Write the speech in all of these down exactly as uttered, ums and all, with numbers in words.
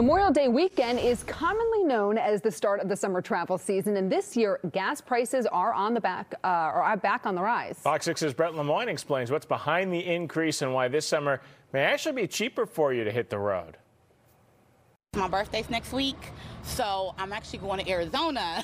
Memorial Day weekend is commonly known as the start of the summer travel season, and this year gas prices are on the back uh, are back on the rise. Fox six's Brett Lemoyne explains what's behind the increase and why this summer may actually be cheaper for you to hit the road. My birthday's next week, so I'm actually going to Arizona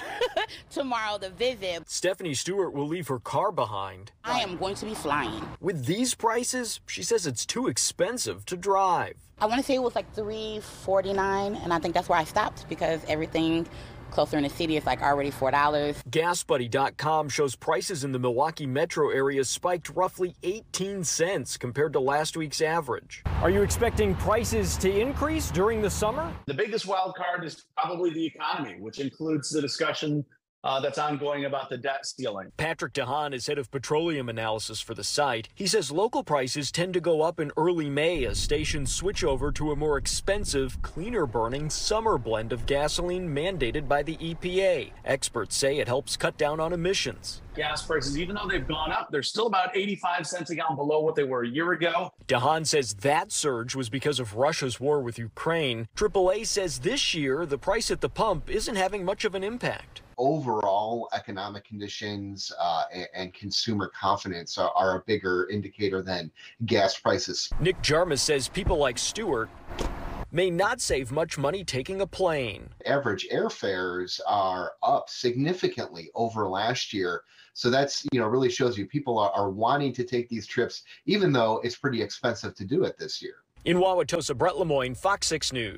tomorrow to visit. Stephanie Stewart will leave her car behind. I am going to be flying. With these prices, she says it's too expensive to drive. I want to say it was like three forty-nine, and I think that's where I stopped because everything closer in the city is like already four dollars. Gas Buddy dot com shows prices in the Milwaukee metro area spiked roughly eighteen cents compared to last week's average. Are you expecting prices to increase during the summer? The biggest wild card is probably the economy, which includes the discussion Uh, that's ongoing about the debt ceiling. Patrick DeHaan is head of petroleum analysis for the site. He says local prices tend to go up in early May as stations switch over to a more expensive, cleaner-burning summer blend of gasoline mandated by the E P A. Experts say it helps cut down on emissions. Gas prices, even though they've gone up, they're still about eighty-five cents a gallon below what they were a year ago. DeHaan says that surge was because of Russia's war with Ukraine. triple A says this year the price at the pump isn't having much of an impact. Overall economic conditions uh, and, and consumer confidence are, are a bigger indicator than gas prices. Nick Jarmus says people like Stewart may not save much money taking a plane. Average airfares are up significantly over last year. So that's, you know, really shows you people are, are wanting to take these trips, even though it's pretty expensive to do it this year. In Wauwatosa, Brett Lemoyne, Fox six News.